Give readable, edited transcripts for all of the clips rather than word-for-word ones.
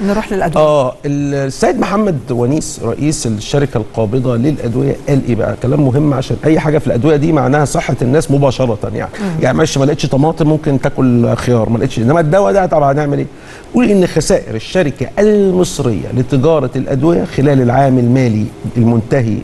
نروح للادويه. السيد محمد ونيس رئيس الشركه القابضه للادويه قال ايه بقى؟ كلام مهم عشان اي حاجه في الادويه دي معناها صحه الناس مباشره يعني. يعني معلش ما لقيتش طماطم ممكن تاكل خيار، ما لقيتش، انما الدواء ده طبعا هنعمل ايه؟ قول ان خسائر الشركه المصريه لتجاره الادويه خلال العام المالي المنتهي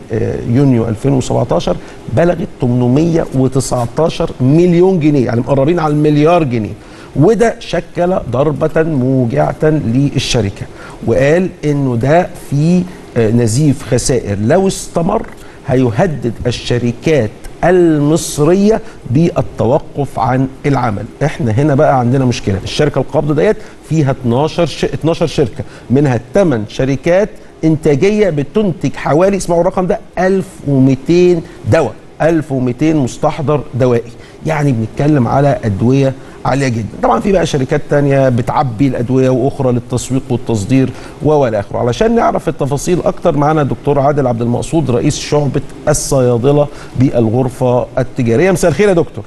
يونيو 2017 بلغت 819 مليون جنيه، يعني مقربين على المليار جنيه. وده شكل ضربة موجعة للشركة، وقال انه ده في نزيف خسائر لو استمر هيهدد الشركات المصرية بالتوقف عن العمل. احنا هنا بقى عندنا مشكلة، الشركة القابضة ديت فيها 12 شركة، منها 8 شركات انتاجية بتنتج حوالي، اسمعوا الرقم ده، 1200 دواء، 1200 مستحضر دوائي، يعني بنتكلم على أدوية عالية جدا. طبعا في بقى شركات تانية بتعبي الأدوية وأخرى للتسويق والتصدير وإلى آخره. علشان نعرف التفاصيل أكتر معانا الدكتور عادل عبد المقصود رئيس شعبة الصيادلة بالغرفة التجارية. مساء الخير يا دكتور.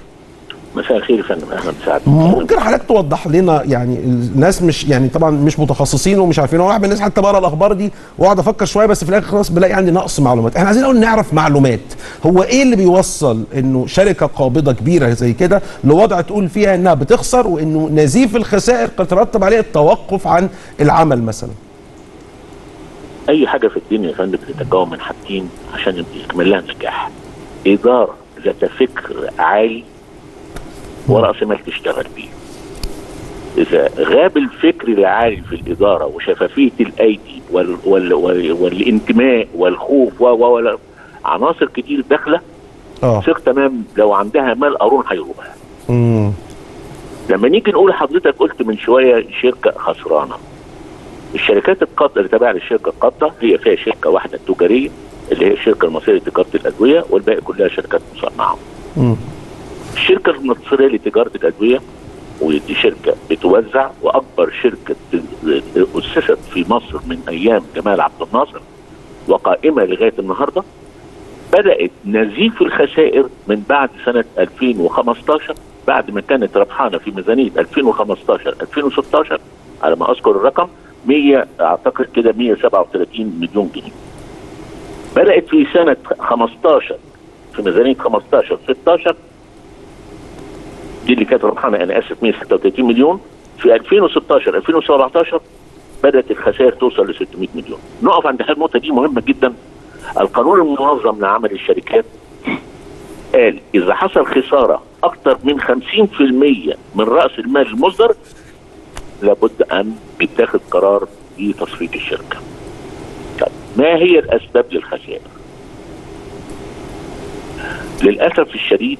مساء الخير يا فندم احمد سعد. ممكن حضرتك توضح لنا، يعني الناس مش يعني طبعا مش متخصصين ومش عارفين، واحد من الناس حتى بقرا الاخبار دي واقعد افكر شويه بس في الاخر خلاص بلاقي عندي نقص معلومات. احنا عايزين الاول نعرف معلومات، هو ايه اللي بيوصل انه شركه قابضه كبيره زي كده لوضع تقول فيها انها بتخسر، وانه نزيف الخسائر قد ترتب عليه التوقف عن العمل مثلا؟ اي حاجه في الدنيا يا فندم بتتكون من حاجتين عشان يكمل لها نجاح، اداره ذات فكر عالي ورأس مال تشتغل بيه. إذا غاب الفكر العالي في الإدارة وشفافية الأيدي والانتماء والخوف عناصر كتير داخلة، ثق تمام لو عندها مال قارون هيروح. لما نيجي نقول حضرتك قلت من شوية شركة خسرانة، الشركات القابضة اللي تابعة للشركة القابضة هي فيها شركة واحدة تجارية اللي هي الشركة المصرية لتجارة الأدوية، والباقي كلها شركات مصنعة. الشركة المصرية لتجارة الأدوية ودي شركة بتوزع، وأكبر شركة أسست في مصر من أيام جمال عبد الناصر وقائمة لغاية النهاردة. بدأت نزيف الخسائر من بعد سنة 2015، بعد ما كانت ربحانة في ميزانية 2015-2016 على ما أذكر الرقم 100 أعتقد كده 137 مليون جنيه. بدأت في سنة 15 في ميزانية 15-16 دي اللي كانت ربحانه، انا اسف 136 مليون، في 2016-2017 بدات الخسائر توصل ل 600 مليون. نقف عند النقطه دي مهمه جدا. القانون المنظم لعمل الشركات قال اذا حصل خساره اكثر من 50% من راس المال المصدر لابد ان يتاخد قرار بتصفيه الشركه. طب ما هي الاسباب للخسائر؟ للاسف الشديد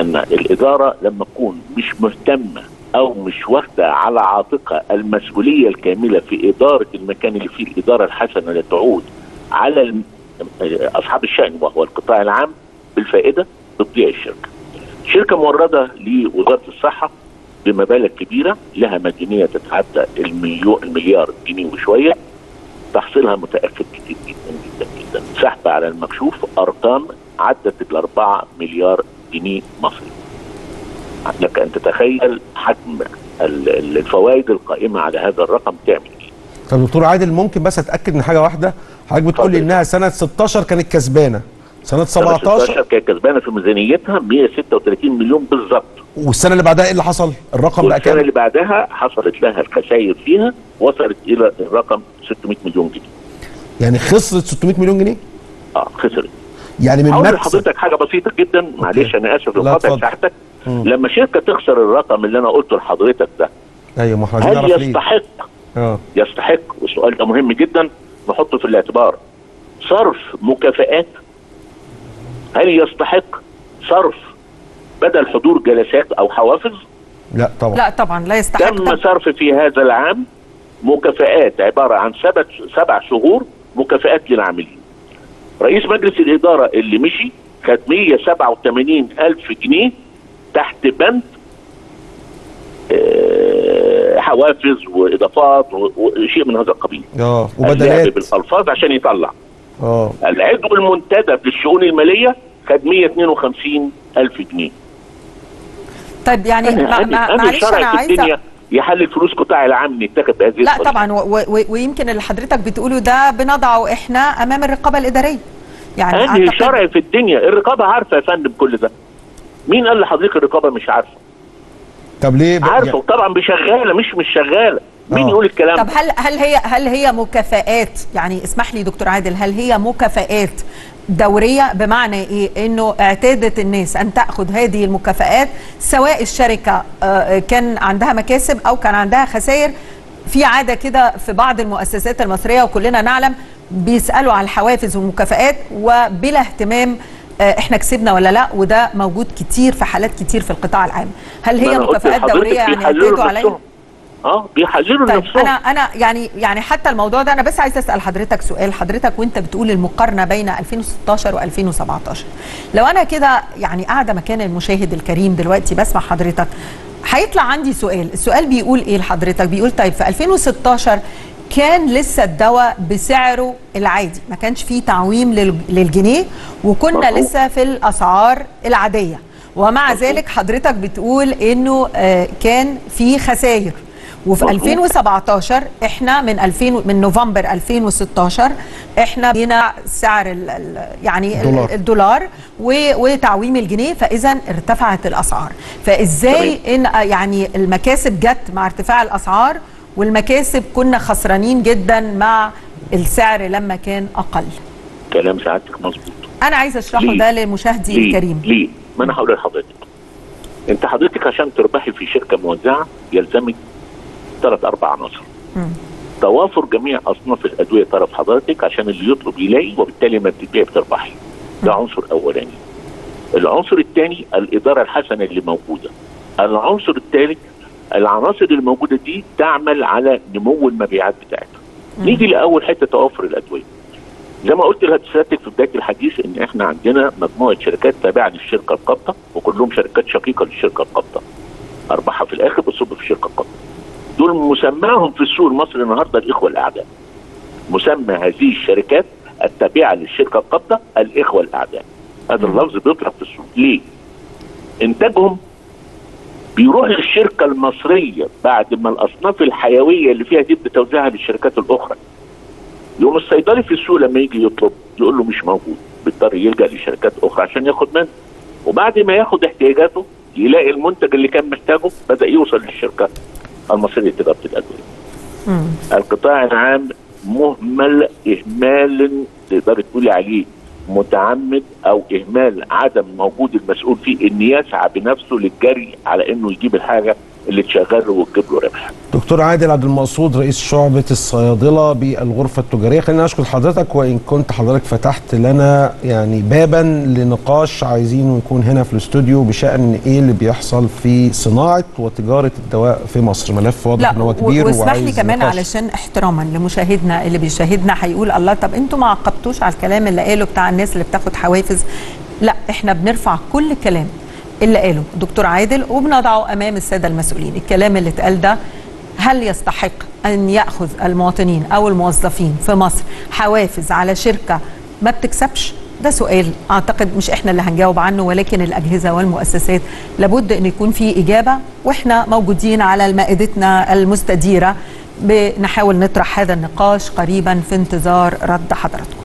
أن الإدارة لما تكون مش مهتمة أو مش واخدة على عاتقها المسؤولية الكاملة في إدارة المكان اللي فيه الإدارة الحسنة اللي تعود على أصحاب الشأن وهو القطاع العام بالفائدة، بتضيع الشركة. شركة موردة لوزارة الصحة بمبالغ كبيرة، لها مديونية تتعدى المليار جنيه وشوية، تحصيلها متأخر كتير جدا جدا جدا، سحب على المكشوف أرقام عدت ال4 مليار جنيه مصري. لك أن تتخيل حجم الفوائد القائمة على هذا الرقم تعمل إيه؟ طب دكتور عادل ممكن بس أتأكد من حاجة واحدة، حضرتك بتقول لي إنها سنة 16 كانت كسبانة، سنة 17 كانت كسبانة في ميزانيتها 136 مليون بالظبط. والسنة اللي بعدها إيه اللي حصل؟ الرقم بقى كام؟ السنة اللي بعدها حصلت لها الخسائر فيها وصلت إلى الرقم 600 مليون جنيه. يعني خسرت 600 مليون جنيه؟ خسرت. يعني من هقول لحضرتك حاجه بسيطه جدا، معلش انا اسف لقطع ساعتك. لما شركه تخسر الرقم اللي انا قلته لحضرتك ده، ايوه محتاجين نعرف ليه. يستحق، والسؤال ده مهم جدا نحطه في الاعتبار، صرف مكافآت. هل يستحق صرف بدل حضور جلسات او حوافز؟ لا طبعا، لا طبعا لا يستحق. تم صرف في هذا العام مكافآت عباره عن 7 شهور مكافآت للعاملين. رئيس مجلس الإدارة اللي مشي خد 187,000 جنيه تحت بند حوافز وإضافات وشيء من هذا القبيل. وبدلات بالألفاظ عشان يطلع. العضو المنتدب للشؤون المالية خد 152,000 جنيه. طيب يعني معلش أنا عايزة يحلل فلوس قطاع الامن اتخذ بهذه الطريقه. لا طبعا، ويمكن اللي حضرتك بتقوله ده بنضعه احنا امام الرقابه الاداريه. يعني انهي شرع في الدنيا؟ الرقابه عارفه يا فندم كل ده. مين قال لحضرتك الرقابه مش عارفه؟ طب ليه عارفه؟ طبعا بشغاله مش شغاله. مين يقول الكلام؟ طب هل هي مكافآت؟ يعني اسمح لي دكتور عادل، هل هي مكافآت دورية؟ بمعنى ايه؟ انه اعتادت الناس ان تأخذ هذه المكافآت، سواء الشركة كان عندها مكاسب او كان عندها خسائر. في عادة كده في بعض المؤسسات المصرية وكلنا نعلم بيسألوا على الحوافز والمكافآت وبلا اهتمام احنا كسبنا ولا لا، وده موجود كتير في حالات كتير في القطاع العام. هل هي مكافآت دورية يعني اعتادوا عليها؟ بيحللوا نفسهم. انا يعني حتى الموضوع ده انا بس عايز اسال حضرتك سؤال. حضرتك وانت بتقول المقارنه بين 2016 و2017، لو انا كده يعني قاعده مكان المشاهد الكريم دلوقتي بسمع حضرتك، هيطلع عندي سؤال. السؤال بيقول ايه لحضرتك؟ بيقول طيب في 2016 كان لسه الدواء بسعره العادي، ما كانش فيه تعويم للجنيه، وكنا لسه في الاسعار العاديه، ومع ذلك حضرتك بتقول انه كان في خسائر. وفي 2017 احنا من نوفمبر 2016 احنا بينا سعر الدولار وتعويم الجنيه، فاذا ارتفعت الاسعار. فازاي ان يعني المكاسب جت مع ارتفاع الاسعار والمكاسب كنا خسرانين جدا مع السعر لما كان اقل؟ كلام سعادتك مظبوط. انا عايز اشرحه ده لمشاهدي الكريم. ليه؟ ما انا هقول لحضرتك. انت حضرتك عشان تربحي في شركه موزعه يلزمك 3-4 عناصر. توافر جميع اصناف الادويه طرف حضرتك عشان اللي يطلب يلاقي، وبالتالي ما بتبيعي بتربحي. ده عنصر اولاني. العنصر الثاني الاداره الحسنه اللي موجوده. العنصر الثالث العناصر اللي موجوده دي تعمل على نمو المبيعات بتاعتها. نيجي لاول حته توافر الادويه. زي ما قلت لحضرتك في بدايه الحديث ان احنا عندنا مجموعه شركات تابعه للشركه القابضه، وكلهم شركات شقيقه للشركه القابضه. ارباحها في الاخر بتصب في الشركه القابضه. دول مسماهم في السوق المصري النهارده الاخوه الاعداء. مسمى هذه الشركات التابعه للشركه القابضه الاخوه الاعداء. هذا اللفظ بيطلق في السوق ليه؟ انتاجهم بيروح للشركه المصريه بعد ما الاصناف الحيويه اللي فيها دي بتوزيعها للشركات الاخرى. يوم الصيدلي في السوق لما يجي يطلب يقول له مش موجود، بيضطر يلجا لشركات اخرى عشان ياخد منه. وبعد ما ياخد احتياجاته يلاقي المنتج اللي كان محتاجه بدا يوصل للشركه المصرية لتجارة الأدوية. القطاع العام مهمل إهمال تقدر تقولي عليه متعمد، أو إهمال عدم موجود المسؤول فيه إن يسعى بنفسه للجري على إنه يجيب الحاجة اللي تشغله وتجيب له ربح. دكتور عادل عبد المقصود رئيس شعبة الصيادلة بالغرفة التجارية، خلينا أشكر حضرتك، وإن كنت حضرتك فتحت لنا يعني بابا لنقاش عايزين نكون هنا في الاستوديو بشأن إيه اللي بيحصل في صناعة وتجارة الدواء في مصر. ملف واضح إن هو كبير وعايز نقاش. واسمح لي كمان علشان احتراما لمشاهدنا اللي بيشاهدنا هيقول الله طب أنتوا ما عقبتوش على الكلام اللي قاله بتاع الناس اللي بتاخد حوافز. لا، إحنا بنرفع كل كلام اللي قاله دكتور عادل وبنضعه امام الساده المسؤولين. الكلام اللي اتقال ده هل يستحق ان ياخذ المواطنين او الموظفين في مصر حوافز على شركه ما بتكسبش؟ ده سؤال اعتقد مش احنا اللي هنجاوب عنه، ولكن الاجهزه والمؤسسات لابد ان يكون في اجابه، واحنا موجودين على مائدتنا المستديره بنحاول نطرح هذا النقاش قريبا في انتظار رد حضراتكم.